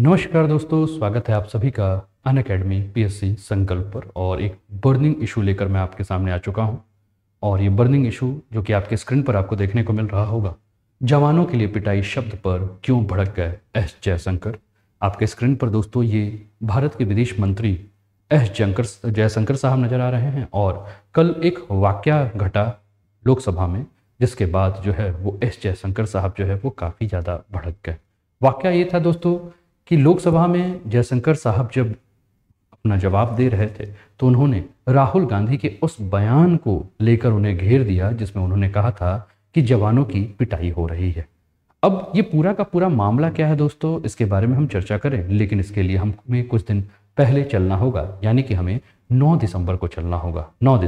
नमस्कार दोस्तों, स्वागत है आप सभी का अनअकैडमी पीएससी संकल्प पर। और एक बर्निंग इशू लेकर मैं आपके सामने आ चुका हूं। और ये बर्निंग इशू जो कि आपके स्क्रीन पर आपको देखने को मिल रहा होगा, जवानों के लिए पिटाई शब्द पर क्यों भड़क गए एस जयशंकर। आपके स्क्रीन पर दोस्तों ये भारत के विदेश मंत्री एस जयशंकर साहब नजर आ रहे हैं। और कल एक वाकया घटा लोकसभा में, जिसके बाद जो है वो एस जयशंकर साहब जो है वो काफ़ी ज़्यादा भड़क गए। वाकया ये था दोस्तों कि लोकसभा में जयशंकर साहब जब अपना जवाब दे रहे थे तो उन्होंने राहुल गांधी के उस बयान को लेकर उन्हें घेर दिया जिसमें उन्होंने कहा था कि जवानों की पिटाई हो रही है। अब ये पूरा का पूरा मामला क्या है दोस्तों, इसके बारे में हम चर्चा करें, लेकिन इसके लिए हमें कुछ दिन पहले चलना होगा, यानी कि हमें 9 दिसंबर को चलना होगा। 9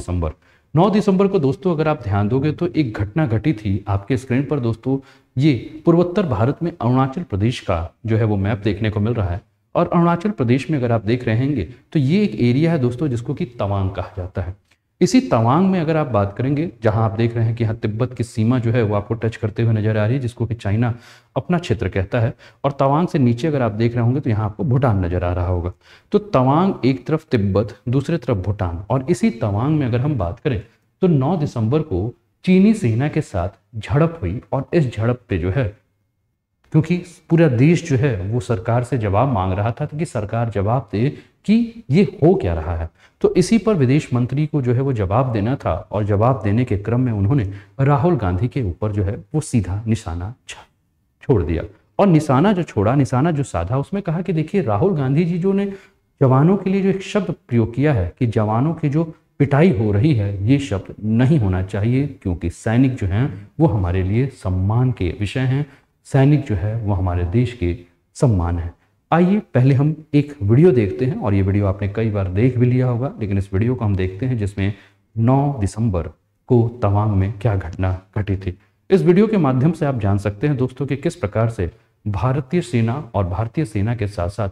दिसंबर को दोस्तों अगर आप ध्यान दोगे तो एक घटना घटी थी। आपके स्क्रीन पर दोस्तों ये पूर्वोत्तर भारत में अरुणाचल प्रदेश का जो है वो मैप देखने को मिल रहा है। और अरुणाचल प्रदेश में अगर आप देख रहे होंगे तो ये एक एरिया है दोस्तों जिसको कि तवांग कहा जाता है। इसी तवांग में अगर आप बात करेंगे, जहां आप देख रहे हैं कि यहाँ तिब्बत की सीमा जो है वो आपको टच करते हुए नजर आ रही है, जिसको कि चाइना अपना क्षेत्र कहता है। और तवांग से नीचे अगर आप देख रहे होंगे तो यहाँ आपको भूटान नजर आ रहा होगा। तो तवांग एक तरफ तिब्बत, दूसरे तरफ भूटान। और इसी तवांग में अगर हम बात करें तो 9 दिसंबर को चीनी सेना के साथ झड़प हुई। और इस झड़प पे जो है, क्योंकि पूरा देश जो है वो सरकार से जवाब मांग रहा था कि सरकार जवाब दे कि ये हो क्या रहा है, तो इसी पर विदेश मंत्री को जो है वो जवाब देना था। और जवाब देने के क्रम में उन्होंने राहुल गांधी के ऊपर जो है वो सीधा निशाना छोड़ दिया। और निशाना जो साधा उसमें कहा कि देखिए, राहुल गांधी जी जो ने जवानों के लिए जो एक शब्द प्रयोग किया है कि जवानों की जो पिटाई हो रही है, ये शब्द नहीं होना चाहिए, क्योंकि सैनिक जो हैं वो हमारे लिए सम्मान के विषय हैं। सैनिक जो है वो हमारे देश के सम्मान है। आइए पहले हम एक वीडियो देखते हैं, और ये वीडियो आपने कई बार देख भी लिया होगा, लेकिन इस वीडियो को हम देखते हैं जिसमें 9 दिसंबर को तवांग में क्या घटना घटी थी। इस वीडियो के माध्यम से आप जान सकते हैं दोस्तों कि किस प्रकार से भारतीय सेना और भारतीय सेना के साथ साथ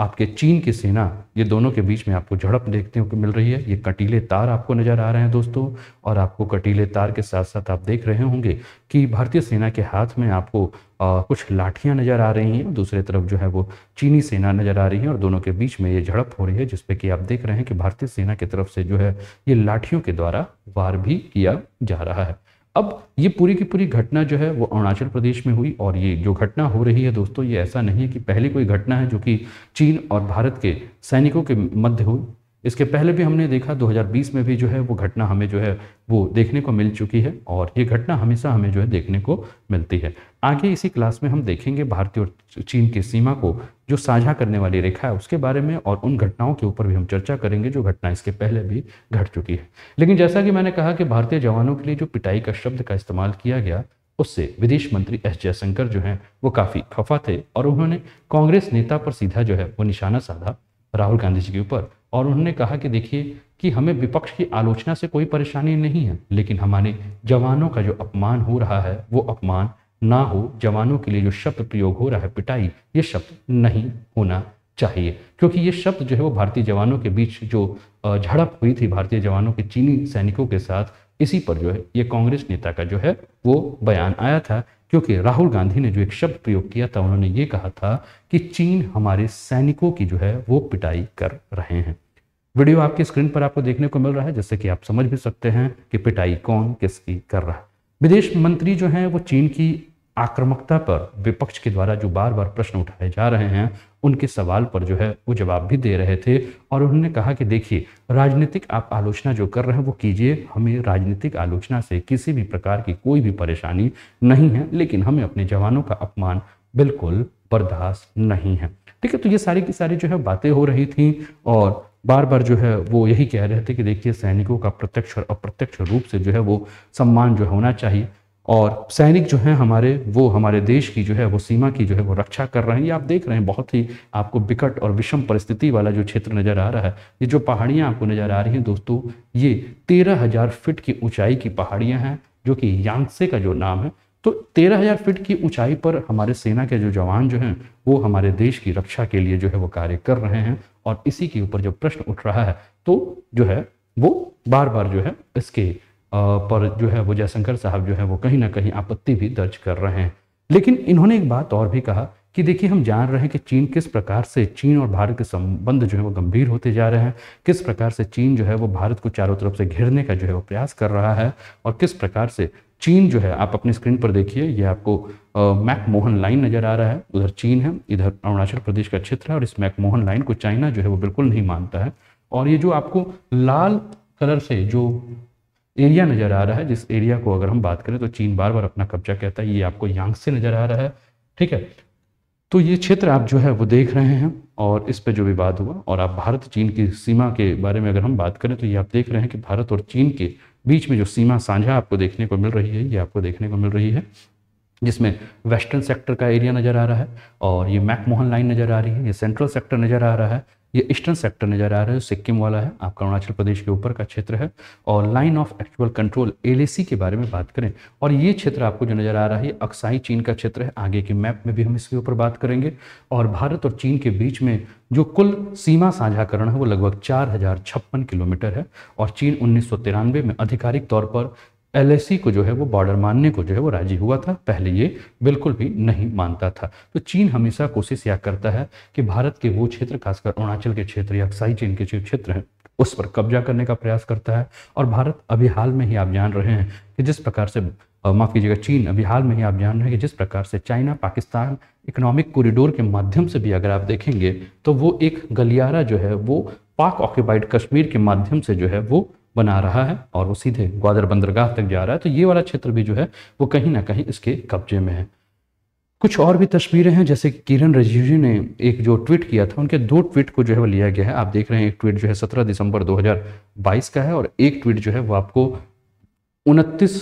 आपके चीन की सेना, ये दोनों के बीच में आपको झड़प देखने को मिल रही है। ये कटीले तार आपको नज़र आ रहे हैं दोस्तों। और आपको कटीले तार के साथ साथ आप देख रहे होंगे कि भारतीय सेना के हाथ में आपको कुछ लाठियां नज़र आ रही हैं, दूसरे तरफ जो है वो चीनी सेना नज़र आ रही है। और दोनों के बीच में ये झड़प हो रही है, जिसपे कि आप देख रहे हैं कि भारतीय सेना की तरफ से जो है ये लाठियों के द्वारा वार भी किया जा रहा है। अब ये पूरी की पूरी घटना जो है वो अरुणाचल प्रदेश में हुई। और ये जो घटना हो रही है दोस्तों, ये ऐसा नहीं है कि पहली कोई घटना है जो कि चीन और भारत के सैनिकों के मध्य हुई। इसके पहले भी हमने देखा 2020 में भी जो है वो घटना हमें जो है वो देखने को मिल चुकी है। और ये घटना हमेशा हमें जो है देखने को मिलती है। आगे इसी क्लास में हम देखेंगे भारत और चीन की सीमा को जो साझा करने वाली रेखा है उसके बारे में, और उन घटनाओं के ऊपर भी हम चर्चा करेंगे जो घटना इसके पहले भी घट चुकी है। लेकिन जैसा कि मैंने कहा कि भारतीय जवानों के लिए जो पिटाई का शब्द का इस्तेमाल किया गया, उससे विदेश मंत्री एस जयशंकर जो हैं वो काफ़ी खफा थे। और उन्होंने कांग्रेस नेता पर सीधा जो है वो निशाना साधा, राहुल गांधी जी के ऊपर। और उन्होंने कहा कि देखिए कि हमें विपक्ष की आलोचना से कोई परेशानी नहीं है, लेकिन हमारे जवानों का जो अपमान हो रहा है वो अपमान ना हो। जवानों के लिए जो शब्द प्रयोग हो रहा है पिटाई, ये शब्द नहीं होना चाहिए, क्योंकि ये शब्द जो है वो भारतीय जवानों के बीच जो झड़प हुई थी भारतीय जवानों के चीनी सैनिकों के साथ, इसी पर जो है ये कांग्रेस नेता का जो है वो बयान आया था। क्योंकि राहुल गांधी ने जो एक शब्द प्रयोग किया था, उन्होंने ये कहा था कि चीन हमारे सैनिकों की जो है वो पिटाई कर रहे हैं। वीडियो आपके स्क्रीन पर आपको देखने को मिल रहा है, जिससे कि आप समझ भी सकते हैं कि पिटाई कौन किसकी कर रहा है। विदेश मंत्री जो हैं वो चीन की आक्रामकता पर विपक्ष के द्वारा जो बार बार प्रश्न उठाए जा रहे हैं उनके सवाल पर जो है वो जवाब भी दे रहे थे। और उन्होंने कहा कि देखिए, राजनीतिक आप आलोचना जो कर रहे हैं वो कीजिए, हमें राजनीतिक आलोचना से किसी भी प्रकार की कोई भी परेशानी नहीं है, लेकिन हमें अपने जवानों का अपमान बिल्कुल बर्दाश्त नहीं है। ठीक है, तो ये सारी की सारी जो है बातें हो रही थी। और बार बार जो है वो यही कह रहे थे कि देखिए, सैनिकों का प्रत्यक्ष और अप्रत्यक्ष रूप से जो है वो सम्मान जो होना चाहिए। और सैनिक जो हैं हमारे, वो हमारे देश की जो है वो सीमा की जो है वो रक्षा कर रहे हैं। ये आप देख रहे हैं, बहुत ही आपको विकट और विषम परिस्थिति वाला जो क्षेत्र नज़र आ रहा है, ये जो पहाड़ियाँ आपको नज़र आ रही हैं दोस्तों, ये 13,000 फीट की ऊँचाई की पहाड़ियाँ हैं, जो कि यांगसे का जो नाम है। तो 13,000 फीट की ऊंचाई पर हमारे सेना के जो जवान जो हैं वो हमारे देश की रक्षा के लिए जो है वो कार्य कर रहे हैं। और इसी के ऊपर जब प्रश्न उठ रहा है तो जो है वो बार बार जो है इसके पर जो है वो जयशंकर साहब जो है वो कहीं ना कहीं आपत्ति भी दर्ज कर रहे हैं। लेकिन इन्होंने एक बात और भी कहा कि देखिए हम जान रहे हैं कि चीन किस प्रकार से, चीन और भारत के संबंध जो है वो गंभीर होते जा रहे हैं, किस प्रकार से चीन जो है वो भारत को चारों तरफ से घेरने का जो है वो प्रयास कर रहा है, और किस प्रकार से चीन जो है, आप अपने स्क्रीन पर देखिए, ये आपको मैकमोहन लाइन नज़र आ रहा है, उधर चीन है, इधर अरुणाचल प्रदेश का क्षेत्र है, और इस मैकमोहन लाइन को चाइना जो है वो बिल्कुल नहीं मानता है। और ये जो आपको लाल कलर से जो एरिया नज़र आ रहा है, जिस एरिया को अगर हम बात करें तो चीन बार बार अपना कब्जा कहता है, ये आपको यांगसे नज़र आ रहा है, ठीक है। तो ये क्षेत्र आप जो है वो देख रहे हैं और इस पे जो विवाद हुआ, और आप भारत चीन की सीमा के बारे में अगर हम बात करें तो ये आप देख रहे हैं कि भारत और चीन के बीच में जो सीमा साझा आपको देखने को मिल रही है, ये आपको देखने को मिल रही है, जिसमें वेस्टर्न सेक्टर का एरिया नज़र आ रहा है और ये मैकमोहन लाइन नज़र आ रही है, ये सेंट्रल सेक्टर नज़र आ रहा है, ये ईस्टर्न सेक्टर नज़र आ रहा है, सिक्किम वाला है, आपका अरुणाचल प्रदेश के ऊपर का क्षेत्र है, और line of actual control LAC के बारे में बात करें, और ये क्षेत्र आपको जो नज़र आ रहा है ये अक्साई चीन का क्षेत्र है, आगे के मैप में भी हम इसके ऊपर बात करेंगे। और भारत और चीन के बीच में जो कुल सीमा साझाकरण है वो लगभग 4056 किलोमीटर है, और चीन 1993 में आधिकारिक तौर पर एलएसी को जो है वो बॉर्डर मानने को जो है वो राजी हुआ था, पहले ये बिल्कुल भी नहीं मानता था। तो चीन हमेशा कोशिश यह करता है कि भारत के वो क्षेत्र, खासकर अरुणाचल के क्षेत्र या अक्साई चीन के जो क्षेत्र हैं, उस पर कब्जा करने का प्रयास करता है। और भारत अभी हाल में ही आप जान रहे हैं कि जिस प्रकार से चीन अभी हाल में ही आप जान रहे हैं कि जिस प्रकार से चाइना पाकिस्तान इकोनॉमिक कॉरिडोर के माध्यम से भी अगर आप देखेंगे तो वो एक गलियारा जो है वो पाक ऑक्यूपाइड कश्मीर के माध्यम से जो है वो बना रहा है, और वो सीधे ग्वादर बंदरगाह तक जा रहा है। तो ये वाला क्षेत्र भी जो है वो कहीं ना कहीं इसके कब्जे में है। कुछ और भी तस्वीरें हैं, जैसे कि किरण रिजिजू ने एक जो ट्वीट किया था, उनके दो ट्वीट को जो है वो लिया गया है। आप देख रहे हैं एक ट्वीट जो है 17 दिसंबर 2022 का है, और एक ट्वीट जो है वो आपको 29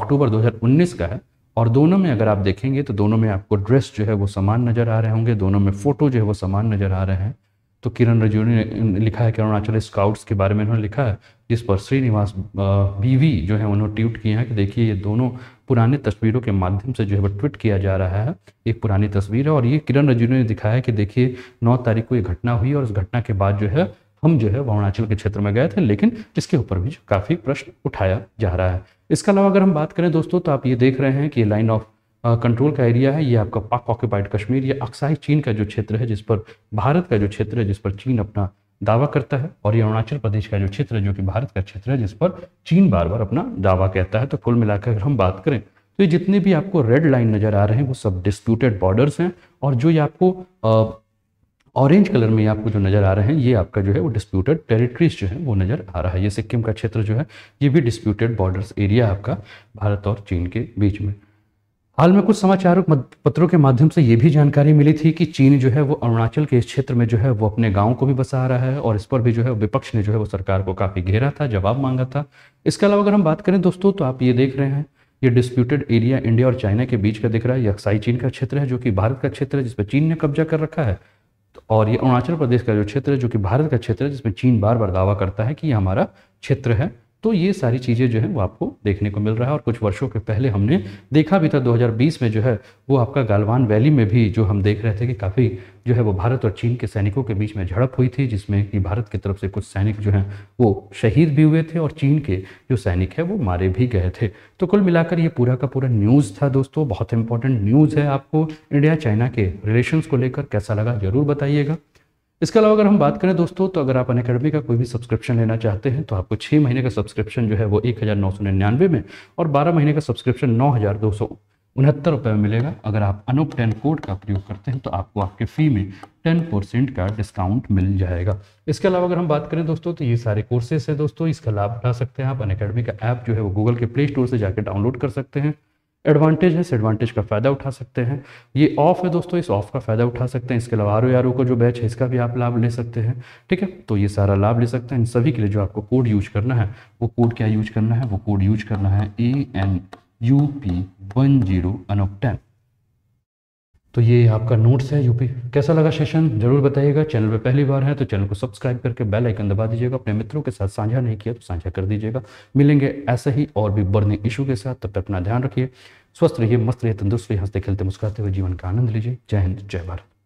अक्टूबर 2019 का है। और दोनों में अगर आप देखेंगे तो दोनों में आपको ड्रेस जो है वो समान नज़र आ रहे होंगे, दोनों में फ़ोटो जो है वो समान नज़र आ रहे हैं। तो किरण रिजिजू ने लिखा है कि अरुणाचल स्काउट्स के बारे में उन्होंने लिखा है, जिस पर श्रीनिवास बीवी जो है उन्होंने ट्वीट किया है कि देखिए ये दोनों पुराने तस्वीरों के माध्यम से जो है वो ट्वीट किया जा रहा है। एक पुरानी तस्वीर है और ये किरण रिजिजू ने दिखाया है कि देखिए 9 तारीख को ये घटना हुई, और उस घटना के बाद जो है हम जो है अरुणाचल के क्षेत्र में गए थे, लेकिन इसके ऊपर भी काफ़ी प्रश्न उठाया जा रहा है। इसके अलावा अगर हम बात करें दोस्तों, तो आप ये देख रहे हैं कि लाइन ऑफ कंट्रोल का एरिया है, ये आपका पाक ऑक्यूपाइड कश्मीर, ये अक्साई चीन का जो क्षेत्र है, जिस पर भारत का जो क्षेत्र है, जिस पर चीन अपना दावा करता है, और ये अरुणाचल प्रदेश का जो क्षेत्र है जो कि भारत का क्षेत्र है, जिस पर चीन बार बार अपना दावा कहता है। तो कुल मिलाकर अगर हम बात करें तो ये जितने भी आपको रेड लाइन नज़र आ रहे हैं वो सब डिस्प्यूटेड बॉर्डर्स हैं, और जो ये आपको ऑरेंज कलर में आपको जो नज़र आ रहे हैं ये आपका जो है वो डिस्प्यूटेड टेरिटरीज जो है वो नज़र आ रहा है। ये सिक्किम का क्षेत्र जो है ये भी डिस्प्यूटेड बॉर्डर्स एरिया आपका भारत और चीन के बीच में। हाल में कुछ समाचार पत्रों के माध्यम से ये भी जानकारी मिली थी कि चीन जो है वो अरुणाचल के इस क्षेत्र में जो है वो अपने गांव को भी बसा रहा है, और इस पर भी जो है विपक्ष ने जो है वो सरकार को काफ़ी घेरा था, जवाब मांगा था। इसके अलावा अगर हम बात करें दोस्तों, तो आप ये देख रहे हैं ये डिस्प्यूटेड एरिया इंडिया और चाइना के बीच का दिख रहा है। ये अक्साई चीन का क्षेत्र है जो कि भारत का क्षेत्र है, जिसपे चीन ने कब्जा कर रखा है, और ये अरुणाचल प्रदेश का जो क्षेत्र है जो कि भारत का क्षेत्र है, जिसमें चीन बार बार दावा करता है कि ये हमारा क्षेत्र है। तो ये सारी चीज़ें जो है वो आपको देखने को मिल रहा है। और कुछ वर्षों के पहले हमने देखा भी था 2020 में जो है वो आपका गालवान वैली में भी जो हम देख रहे थे कि काफ़ी जो है वो भारत और चीन के सैनिकों के बीच में झड़प हुई थी, जिसमें कि भारत की तरफ से कुछ सैनिक जो हैं वो शहीद भी हुए थे और चीन के जो सैनिक हैं वो मारे भी गए थे। तो कुल मिलाकर ये पूरा का पूरा न्यूज़ था दोस्तों, बहुत इंपॉर्टेंट न्यूज़ है आपको इंडिया चाइना के रिलेशंस को लेकर। कैसा लगा ज़रूर बताइएगा। इसके अलावा अगर हम बात करें दोस्तों, तो अगर आप अनअकैडमी का कोई भी सब्सक्रिप्शन लेना चाहते हैं तो आपको 6 महीने का सब्सक्रिप्शन जो है वो 1999 में, और 12 महीने का सब्सक्रिप्शन 9,269 रुपये में मिलेगा। अगर आप ANUP10 कोड का प्रयोग करते हैं तो आपको आपके फ़ी में 10% का डिस्काउंट मिल जाएगा। इसके अलावा अगर हम बात करें दोस्तों, तो ये सारे कोर्सेस हैं दोस्तों, इसका लाभ उठा सकते हैं आप। अनअकैडमी का ऐप जो है वो गूगल के प्ले स्टोर से जाकर डाउनलोड कर सकते हैं। एडवांटेज है, इस एडवांटेज का फ़ायदा उठा सकते हैं। ये ऑफ है दोस्तों, इस ऑफ का फ़ायदा उठा सकते हैं। इसके अलावा RO का जो बैच है इसका भी आप लाभ ले सकते हैं, ठीक है। तो ये सारा लाभ ले सकते हैं। इन सभी के लिए जो आपको कोड यूज करना है, वो कोड क्या यूज करना है, वो कोड यूज करना है ANUP10। तो ये आपका नोट्स है यूपी। कैसा लगा सेशन जरूर बताइएगा। चैनल पे पहली बार है तो चैनल को सब्सक्राइब करके बेल आइकन दबा दीजिएगा। अपने मित्रों के साथ साझा नहीं किया तो साझा कर दीजिएगा। मिलेंगे ऐसे ही और भी बर्निंग इशू के साथ। तब तक अपना ध्यान रखिए, स्वस्थ रहिए, मस्त रहिए, तंदुरुस्त रहिए, हंसते खेलते मुस्कुराते हुए जीवन का आनंद लीजिए। जय हिंद, जय भारत।